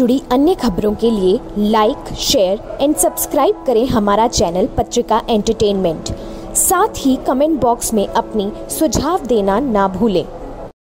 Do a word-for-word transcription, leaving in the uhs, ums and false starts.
जुड़ी अन्य खबरों के लिए लाइक, शेयर एंड सब्सक्राइब करें हमारा चैनल पत्रिका एंटरटेनमेंट। साथ ही कमेंट बॉक्स में अपनी सुझाव देना ना भूलें।